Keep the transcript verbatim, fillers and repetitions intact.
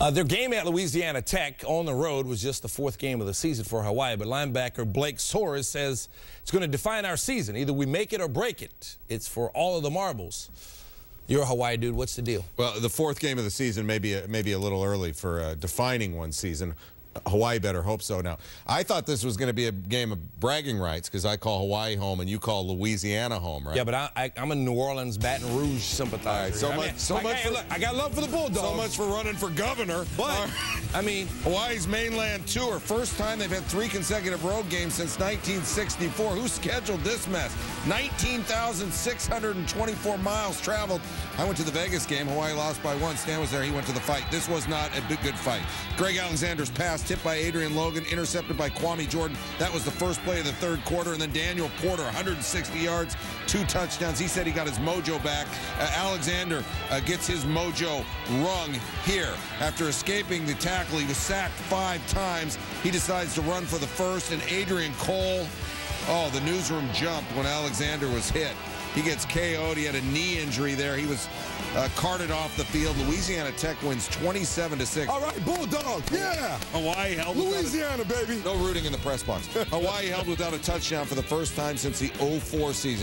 Uh, their game at Louisiana Tech on the road was just the fourth game of the season for Hawaii, but linebacker Blake Soares says it's going to define our season. Either we make it or break it. It's for all of the marbles. You're a Hawaii dude. What's the deal? Well, the fourth game of the season may be a, maybe a little early for uh, defining one season. Hawaii better hope so now. I thought this was going to be a game of bragging rights because I call Hawaii home and you call Louisiana home, right? Yeah, but I, I, I'm a New Orleans Baton Rouge sympathizer. Right, so I much, mean, so like, much hey, for, look, I got love for the Bulldogs. So much for running for governor. But, uh, I mean, Hawaii's mainland tour, first time they've had three consecutive road games since nineteen sixty-four. Who scheduled this mess? nineteen thousand six hundred twenty-four miles traveled. I went to the Vegas game. Hawaii lost by one. Stan was there. He went to the fight. This was not a good fight. Greg Alexander's pass. Tipped by Adrian Logan, intercepted by Kwame Jordan. That was the first play of the third quarter. And then Daniel Porter, one hundred sixty yards, two touchdowns. He said he got his mojo back. Uh, Alexander uh, gets his mojo rung here. After escaping the tackle, he was sacked five times. He decides to run for the first. And Adrian Cole, oh, the newsroom jumped when Alexander was hit. He gets K O'd. He had a knee injury there. He was uh, carted off the field. Louisiana Tech wins twenty-seven to six. All right, Bulldogs, yeah. Hawaii held Louisiana, a, baby. No rooting in the press box. Hawaii held without a touchdown for the first time since the oh four season.